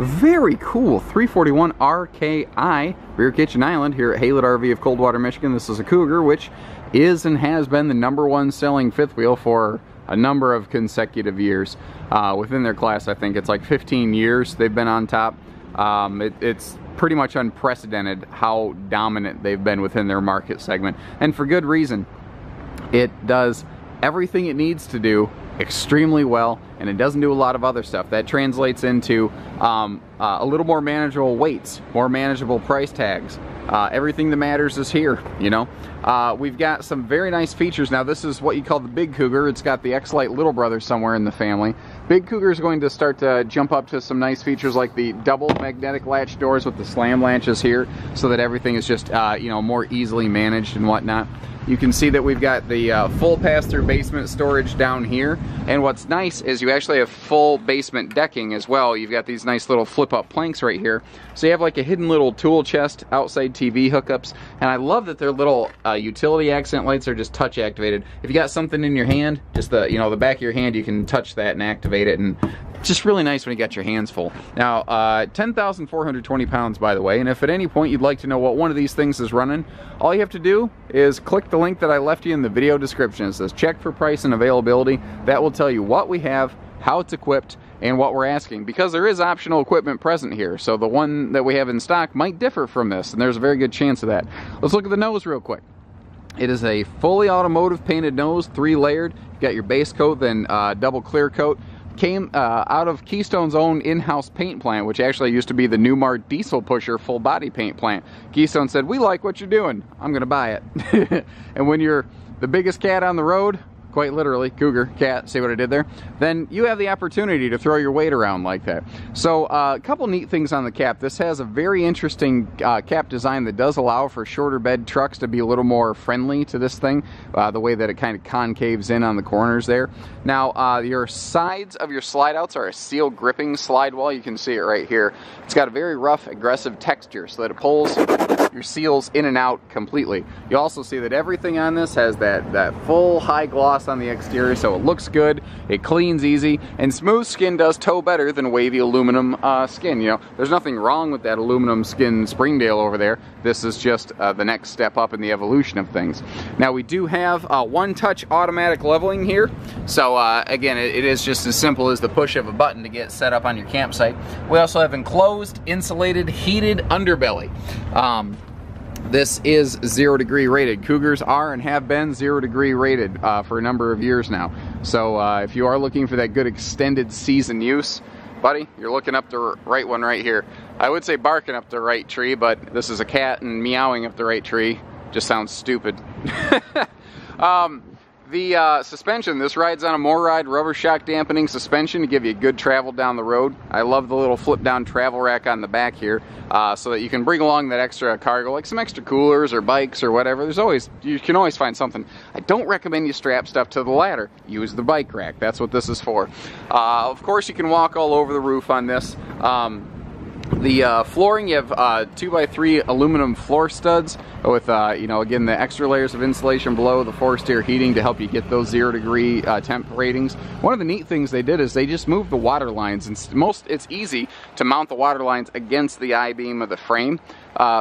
Very cool 341RKI Rear Kitchen Island here at Haylett RV of Coldwater, Michigan. This is a Cougar, which is and has been the #1 selling fifth wheel for a number of consecutive years. Within their class, I think it's like 15 years they've been on top. It's pretty much unprecedented how dominant they've been within their market segment, and for good reason. It does everything it needs to do extremely well, and it doesn't do a lot of other stuff. That translates into a little more manageable weights, more manageable price tags. Everything that matters is here, you know. We've got some very nice features. Now, this is what you call the Big Cougar. It's got the X-Lite little brother somewhere in the family. Big Cougar is going to start to jump up to some nice features like the double magnetic latch doors with the slam latches here, so that everything is just, you know, more easily managed and whatnot. You can see that we've got the full pass-through basement storage down here. And what's nice is you actually have full basement decking as well. You've got these nice little flip-up planks right here. So you have like a hidden little tool chest, outside TV hookups. And I love that their little utility accent lights are just touch activated. If you got something in your hand, just the, you know, the back of your hand, you can touch that and activate it. And just really nice when you got your hands full. Now, 10,420 pounds, by the way. And if at any point you'd like to know what one of these things is running, all you have to do is click the link that I left you in the video description. It says check for price and availability. That will tell you what we have, how it's equipped, and what we're asking, because there is optional equipment present here. So the one that we have in stock might differ from this, and there's a very good chance of that. Let's look at the nose real quick. It is a fully automotive painted nose, 3-layered. You've got your base coat, then double clear coat. Came out of Keystone's own in-house paint plant, which actually used to be the Newmar diesel pusher full body paint plant. Keystone said, "We like what you're doing. I'm gonna buy it." And when you're the biggest cat on the road, quite literally, Cougar, cat, see what I did there? Then you have the opportunity to throw your weight around like that. So a couple neat things on the cap. This has a very interesting cap design that does allow for shorter bed trucks to be a little more friendly to this thing, the way that it kind of concaves in on the corners there. Now, your sides of your slide outs are a seal gripping slide wall. You can see it right here. It's got a very rough, aggressive texture so that it pulls your seals in and out completely. You also see that everything on this has that full high gloss on the exterior, so it looks good, it cleans easy, and smooth skin does tow better than wavy aluminum skin. You know, there's nothing wrong with that aluminum skin Springdale over there. This is just the next step up in the evolution of things. Now, we do have one-touch automatic leveling here, so again, it is just as simple as the push of a button to get set up on your campsite. We also have enclosed, insulated, heated underbelly. This is 0 degree rated. Cougars are and have been 0 degree rated for a number of years now. So if you are looking for that good extended season use, buddy, you're looking up the right one right here. I would say barking up the right tree, but this is a cat, and meowing up the right tree just sounds stupid. The suspension, this rides on a More Ride rubber shock dampening suspension to give you good travel down the road. I love the little flip down travel rack on the back here, so that you can bring along that extra cargo, like some extra coolers or bikes or whatever. You can always find something. I don't recommend you strap stuff to the ladder. Use the bike rack. That's what this is for. Of course, you can walk all over the roof on this. The flooring, you have 2x3 aluminum floor studs with, you know, again, the extra layers of insulation below, the forced air heating to help you get those 0 degree temp ratings. One of the neat things they did is they just moved the water lines, and it's easy to mount the water lines against the I-beam of the frame.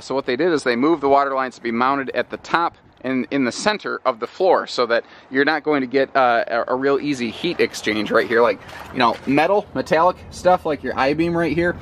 So what they did is they moved the water lines to be mounted at the top and in the center of the floor, so that you're not going to get a real easy heat exchange right here. Like, you know, metallic stuff like your I-beam right here,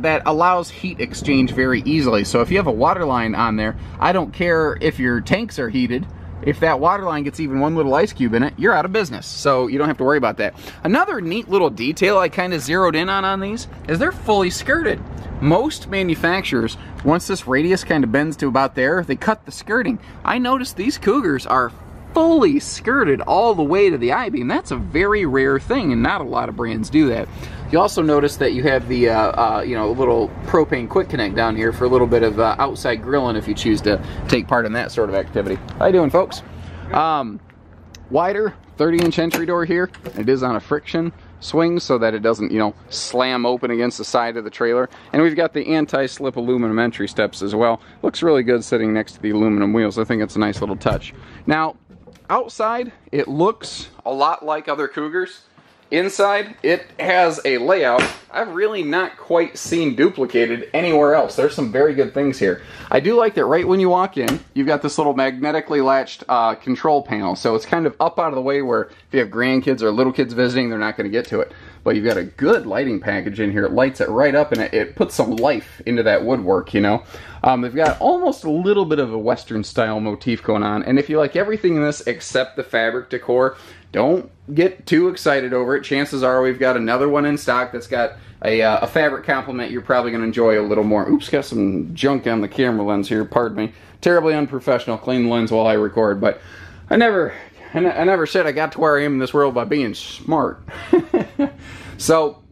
that allows heat exchange very easily. So if you have a water line on there, I don't care if your tanks are heated, if that water line gets even one little ice cube in it, you're out of business. So you don't have to worry about that. Another neat little detail I kind of zeroed in on these is they're fully skirted. Most manufacturers, once this radius kind of bends to about there, they cut the skirting. I noticed these Cougars are fully skirted all the way to the I-beam. That's a very rare thing, and not a lot of brands do that. You also notice that you have the you know, little propane quick connect down here for a little bit of outside grilling if you choose to take part in that sort of activity. How you doing, folks? Wider 30-inch entry door here. It is on a friction swing so that it doesn't, you know, slam open against the side of the trailer. And we've got the anti-slip aluminum entry steps as well. Looks really good sitting next to the aluminum wheels. I think it's a nice little touch. Now, outside, it looks a lot like other Cougars. Inside, it has a layout I've really not quite seen duplicated anywhere else. There's some very good things here. I do like that right when you walk in, you've got this little magnetically latched control panel. So it's kind of up out of the way where if you have grandkids or little kids visiting, they're not going to get to it. But you've got a good lighting package in here. It lights it right up and it puts some life into that woodwork, you know. They've got almost a little bit of a Western style motif going on. And if you like everything in this except the fabric decor, don't get too excited over it. Chances are we've got another one in stock that's got a fabric complement you're probably going to enjoy a little more. Oops, got some junk on the camera lens here, pardon me. Terribly unprofessional, clean the lens while I record, but I never said I got to where I am in this world by being smart. So,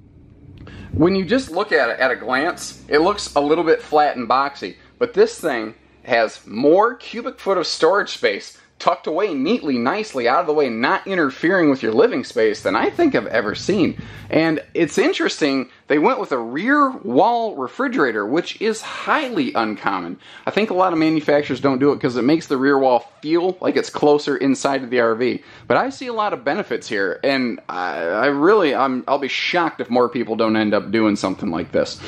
when you just look at it at a glance, it looks a little bit flat and boxy, but this thing has more cubic foot of storage space tucked away neatly, nicely, out of the way, not interfering with your living space than I think I've ever seen. And it's interesting, they went with a rear wall refrigerator, which is highly uncommon. I think a lot of manufacturers don't do it because it makes the rear wall feel like it's closer inside of the RV. But I see a lot of benefits here, and I'll be shocked if more people don't end up doing something like this.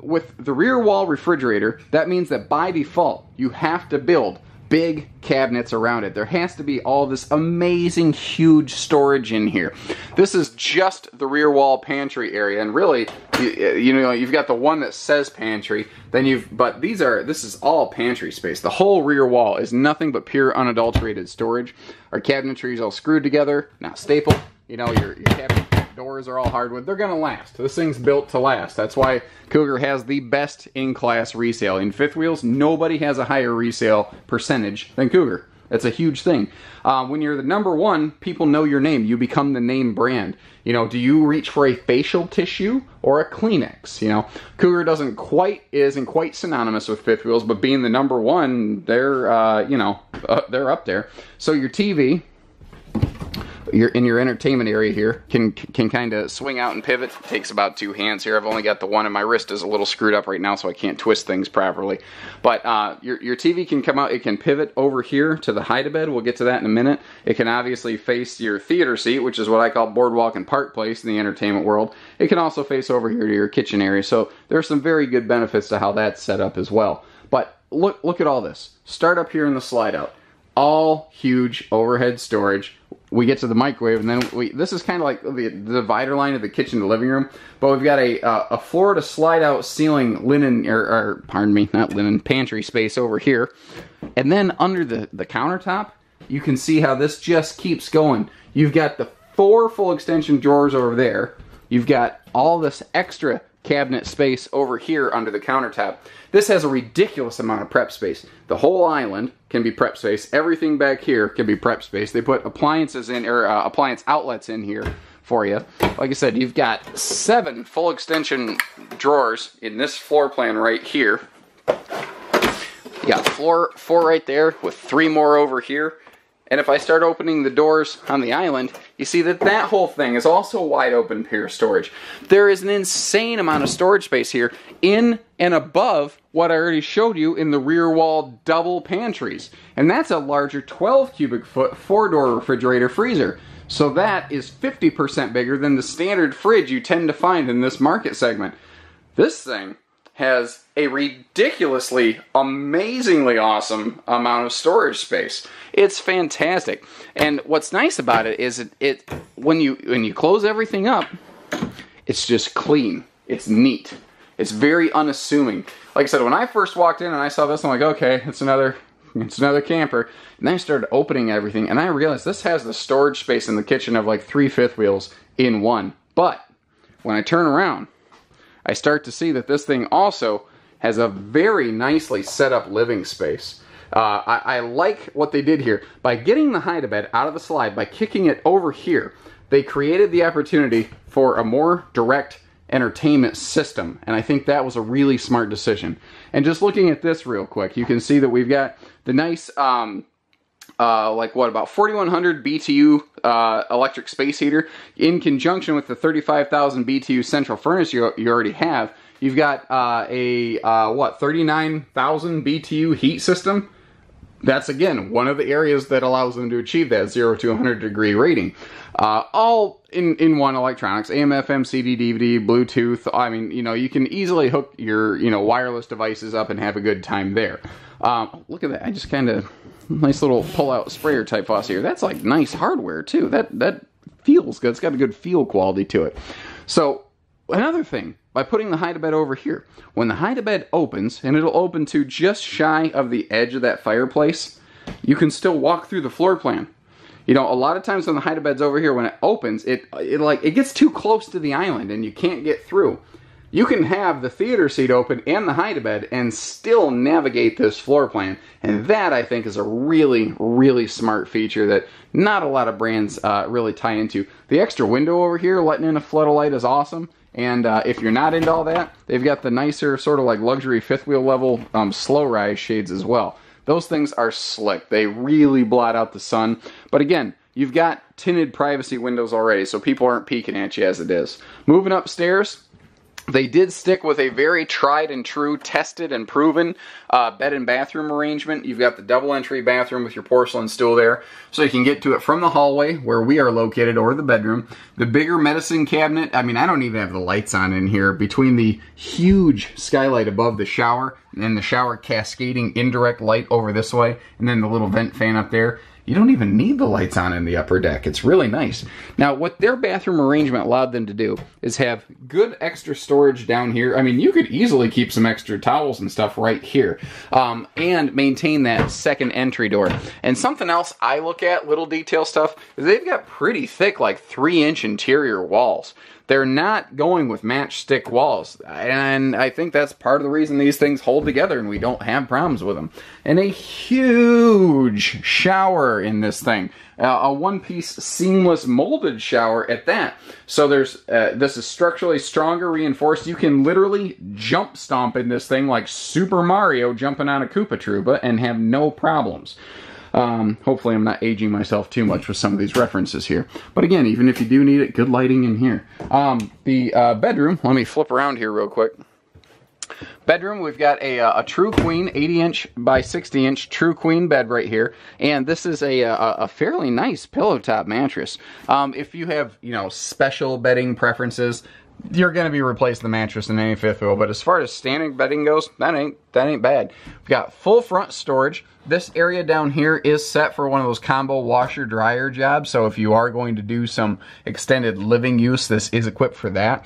With the rear wall refrigerator, that means that by default, you have to build big cabinets around it. There has to be all this amazing huge storage in here. This is just the rear wall pantry area, and really, you know, you've got the one that says pantry, then this is all pantry space. The whole rear wall is nothing but pure unadulterated storage. Our cabinetry is all screwed together, not stapled. You know, your cabinet doors are all hardwood. They're gonna last. This thing's built to last. That's why Cougar has the best in-class resale. In fifth wheels, nobody has a higher resale percentage than Cougar. That's a huge thing. When you're the number one, people know your name. You become the name brand. You know, do you reach for a facial tissue or a Kleenex? You know, Cougar isn't quite synonymous with fifth wheels, but being the number one, they're up there. So your TV. In your entertainment area here can kind of swing out and pivot. It takes about two hands here. I've only got the one, and my wrist is a little screwed up right now, so I can't twist things properly. But your TV can come out. It can pivot over here to the hide-a-bed. We'll get to that in a minute. It can obviously face your theater seat, which is what I call boardwalk and park place in the entertainment world. It can also face over here to your kitchen area. So there are some very good benefits to how that's set up as well. But look at all this. Start up here in the slide-out. All huge overhead storage. We get to the microwave, and then this is kind of like the divider line of the kitchen to living room, but we've got a floor to slide out ceiling linen, or pardon me, not linen, pantry space over here. And then under the countertop, you can see how this just keeps going. You've got the four full extension drawers over there. You've got all this extra cabinet space over here under the countertop. This has a ridiculous amount of prep space. The whole island can be prep space. Everything back here can be prep space. They put appliances in, or appliance outlets in here for you. Like I said, you've got 7 full extension drawers in this floor plan right here. You got four right there with 3 more over here. And if I start opening the doors on the island, you see that whole thing is also wide open pure storage. There is an insane amount of storage space here in and above what I already showed you in the rear wall double pantries. And that's a larger 12 cubic foot 4-door refrigerator freezer. So that is 50% bigger than the standard fridge you tend to find in this market segment. This thing has a ridiculously, amazingly awesome amount of storage space. It's fantastic. And what's nice about it is when you close everything up, it's just clean. It's neat. It's very unassuming. Like I said, when I first walked in and I saw this, I'm like, okay, it's another camper. And then I started opening everything, and I realized this has the storage space in the kitchen of like 3 fifth wheels in one. But when I turn around, I start to see that this thing also has a very nicely set up living space. I like what they did here. By getting the hide-a-bed out of the slide, by kicking it over here, they created the opportunity for a more direct entertainment system. And I think that was a really smart decision. And just looking at this real quick, you can see that we've got the nice, about 4,100 BTU electric space heater in conjunction with the 35,000 BTU central furnace you already have. You've got 39,000 BTU heat system. That's, again, one of the areas that allows them to achieve that 0 to 100 degree rating. All in one electronics, AM, FM, CD, DVD, Bluetooth. I mean, you know, you can easily hook your, you know, wireless devices up and have a good time there. Look at that. I just kind of, nice little pull-out sprayer type faucet here. That's like nice hardware, too. That feels good. It's got a good feel quality to it. So, another thing, by putting the hide-to-bed over here, when the hide-to-bed opens, and it'll open to just shy of the edge of that fireplace, you can still walk through the floor plan. You know, a lot of times when the hide-to-bed's over here, when it opens, it gets too close to the island, and you can't get through. You can have the theater seat open and the hide-to-bed and still navigate this floor plan. And that, I think, is a really, really smart feature that not a lot of brands really tie into. The extra window over here, letting in a floodlight, is awesome. And if you're not into all that, they've got the nicer, sort of like luxury fifth wheel level slow rise shades as well. Those things are slick. They really blot out the sun. But again, you've got tinted privacy windows already, so people aren't peeking at you as it is. Moving upstairs, they did stick with a very tried and true, tested and proven bed and bathroom arrangement. You've got the double entry bathroom with your porcelain stool there, so you can get to it from the hallway where we are located, or the bedroom. The bigger medicine cabinet, I mean, I don't even have the lights on in here. Between the huge skylight above the shower and the shower cascading indirect light over this way, and then the little vent fan up there, you don't even need the lights on in the upper deck. It's really nice. Now, what their bathroom arrangement allowed them to do is have good extra storage down here. I mean, you could easily keep some extra towels and stuff right here, and maintain that second entry door. And something else I look at, little detail stuff, is they've got pretty thick, like 3-inch interior walls. They're not going with matchstick walls, and I think that's part of the reason these things hold together and we don't have problems with them. And a huge shower in this thing. A one-piece seamless molded shower at that. So there's this is structurally stronger, reinforced. You can literally jump stomp in this thing like Super Mario jumping on a Koopa Troopa and have no problems. Hopefully I'm not aging myself too much with some of these references here. But again, even if you do need it, good lighting in here. The bedroom, let me flip around here real quick. Bedroom, we've got a true queen, 80-inch by 60-inch true queen bed right here. And this is a fairly nice pillow top mattress. If you have, you know, special bedding preferences, you're going to be replacing the mattress in any fifth wheel, but as far as standing bedding goes, that ain't bad. We've got full front storage. This area down here is set for one of those combo washer-dryer jobs, so if you are going to do some extended living use, this is equipped for that.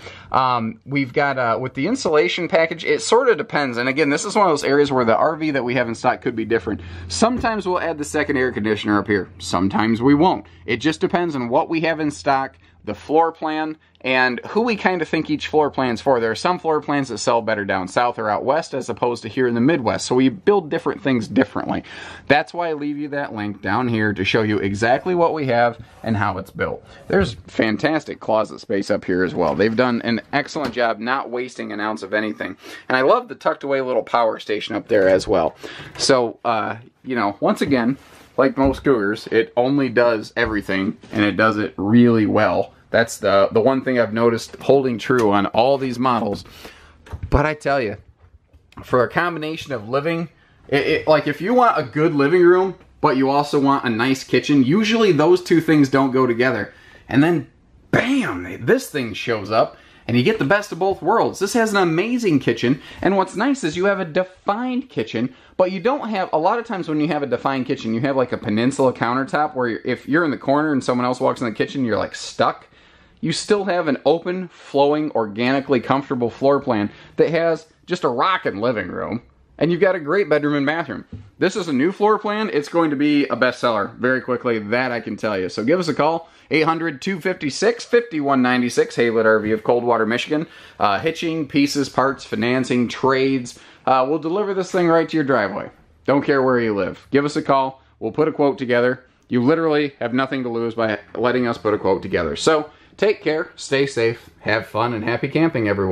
We've got, with the insulation package, it sort of depends, and again, this is one of those areas where the RV that we have in stock could be different. Sometimes we'll add the second air conditioner up here. Sometimes we won't. It just depends on what we have in stock, the floor plan, and who we kind of think each floor plan's for. There are some floor plans that sell better down south or out west as opposed to here in the Midwest, so we build different things differently. That's why I leave you that link down here to show you exactly what we have and how it's built. There's fantastic closet space up here as well. They've done an excellent job not wasting an ounce of anything. And I love the tucked away little power station up there as well. So, you know, once again, like most Cougars, it only does everything, and it does it really well. That's the one thing I've noticed holding true on all these models. But I tell you, for a combination of living, like if you want a good living room, but you also want a nice kitchen, usually those two things don't go together. And then, bam, this thing shows up. And you get the best of both worlds. This has an amazing kitchen, and what's nice is you have a defined kitchen, but you don't have, a lot of times when you have a defined kitchen, you have like a peninsula countertop where if you're in the corner and someone else walks in the kitchen, you're like stuck. You still have an open, flowing, organically comfortable floor plan that has just a rockin' living room, and you've got a great bedroom and bathroom. This is a new floor plan. It's going to be a bestseller very quickly, that I can tell you. So give us a call, 800-256-5196, Haylett RV of Coldwater, Michigan. Hitching, pieces, parts, financing, trades. We'll deliver this thing right to your driveway. Don't care where you live. Give us a call. We'll put a quote together. You literally have nothing to lose by letting us put a quote together. So take care, stay safe, have fun, and happy camping, everyone.